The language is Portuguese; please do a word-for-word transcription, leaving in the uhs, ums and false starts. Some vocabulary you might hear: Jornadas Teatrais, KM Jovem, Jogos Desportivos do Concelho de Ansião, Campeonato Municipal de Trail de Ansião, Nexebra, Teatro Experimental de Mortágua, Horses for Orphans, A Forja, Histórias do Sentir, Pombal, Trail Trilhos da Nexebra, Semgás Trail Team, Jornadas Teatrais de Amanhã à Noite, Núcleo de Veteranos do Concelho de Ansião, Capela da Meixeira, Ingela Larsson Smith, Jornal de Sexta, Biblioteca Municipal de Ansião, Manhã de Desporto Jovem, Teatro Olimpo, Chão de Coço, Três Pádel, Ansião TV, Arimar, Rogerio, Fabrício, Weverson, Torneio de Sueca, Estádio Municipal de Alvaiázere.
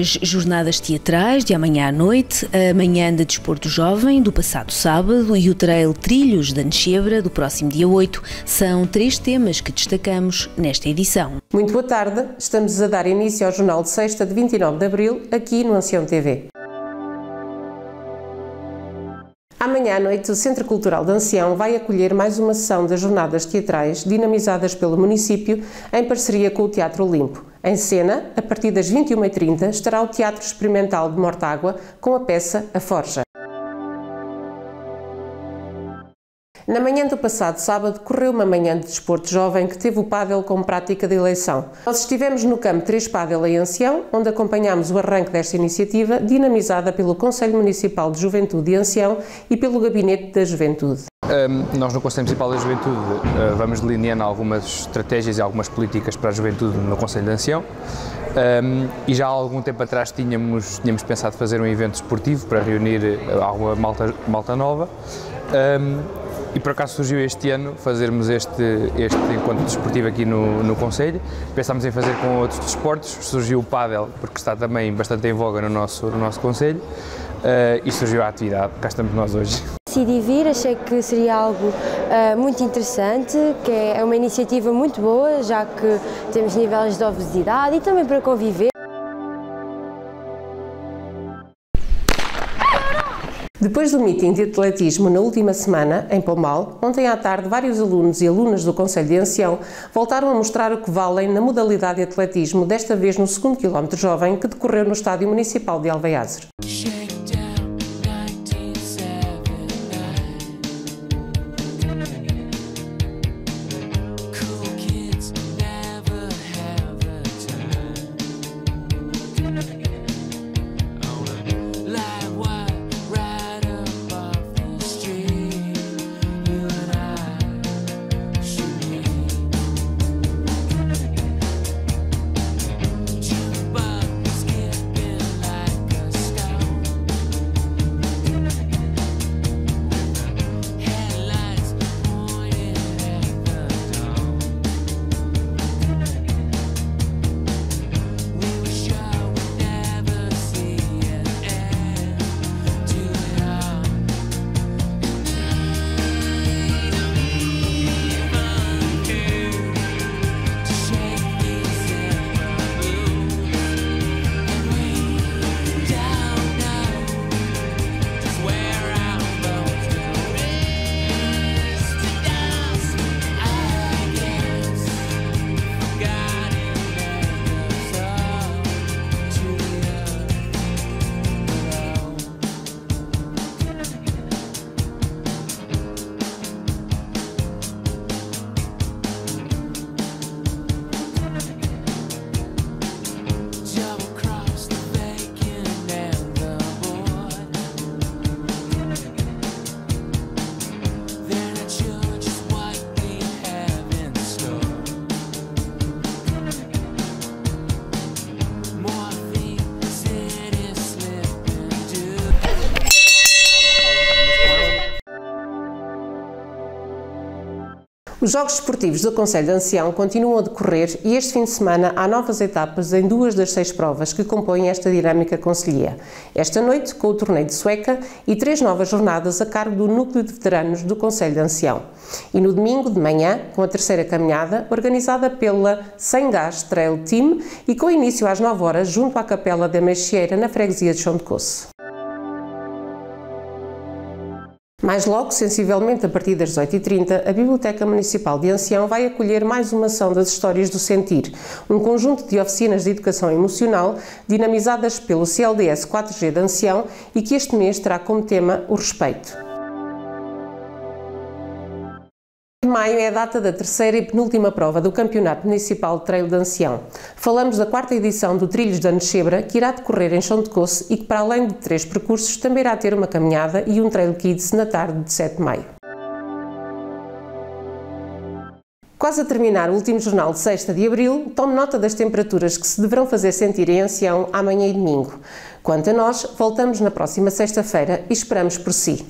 as Jornadas Teatrais de Amanhã à Noite, a Manhã de Desporto Jovem, do passado sábado, e o Trail Trilhos da Nexebra, do próximo dia oito, são três temas que destacamos nesta edição. Muito boa tarde, estamos a dar início ao Jornal de Sexta de vinte e nove de abril, aqui no Ansião T V. Amanhã à noite, o Centro Cultural de Ansião vai acolher mais uma sessão das Jornadas Teatrais dinamizadas pelo município em parceria com o Teatro Olimpo. Em cena, a partir das vinte e uma e trinta, estará o Teatro Experimental de Mortágua com a peça A Forja. Na manhã do passado sábado, correu uma manhã de desporto jovem que teve o pádel como prática de eleição. Nós estivemos no campo Três Pádel em Ansião, onde acompanhámos o arranque desta iniciativa, dinamizada pelo Conselho Municipal de Juventude de Ansião e pelo Gabinete da Juventude. Um, nós no Conselho Municipal da Juventude uh, vamos delineando algumas estratégias e algumas políticas para a juventude no Concelho de Ansião. Um, e já há algum tempo atrás tínhamos, tínhamos pensado fazer um evento esportivo para reunir alguma malta, malta nova. Um, E por acaso surgiu este ano fazermos este, este encontro desportivo aqui no, no Concelho. Pensámos em fazer com outros desportos, surgiu o pádel, porque está também bastante em voga no nosso, no nosso Concelho, uh, e surgiu a atividade, cá estamos nós hoje. Decidi vir, achei que seria algo uh, muito interessante, que é uma iniciativa muito boa, já que temos níveis de obesidade e também para conviver. Depois do meeting de atletismo na última semana, em Pombal, ontem à tarde vários alunos e alunas do Concelho de Ansião voltaram a mostrar o que valem na modalidade de atletismo, desta vez no segundo quilómetro jovem, que decorreu no Estádio Municipal de Alvaiázere. Os Jogos Desportivos do Concelho de Ansião continuam a decorrer e este fim de semana há novas etapas em duas das seis provas que compõem esta dinâmica concelhia. Esta noite, com o Torneio de Sueca e três novas jornadas a cargo do Núcleo de Veteranos do Concelho de Ansião. E no domingo de manhã, com a terceira caminhada, organizada pela Semgás Trail Team e com início às nove horas junto à Capela da Meixeira, na freguesia de Chão de Coço. Mais logo, sensivelmente a partir das dezoito e trinta, a Biblioteca Municipal de Ansião vai acolher mais uma ação das Histórias do Sentir, um conjunto de oficinas de educação emocional dinamizadas pelo C L D S quatro G de Ansião e que este mês terá como tema o respeito. Maio é a data da terceira e penúltima prova do Campeonato Municipal de Trail de Ansião. Falamos da quarta edição do Trilhos da Nexebra, que irá decorrer em Chão de Coço e que, para além de três percursos, também irá ter uma caminhada e um Trail Kids na tarde de sete de maio. Quase a terminar o último Jornal de Sexta de Abril, tome nota das temperaturas que se deverão fazer sentir em Ansião amanhã e domingo. Quanto a nós, voltamos na próxima sexta-feira e esperamos por si.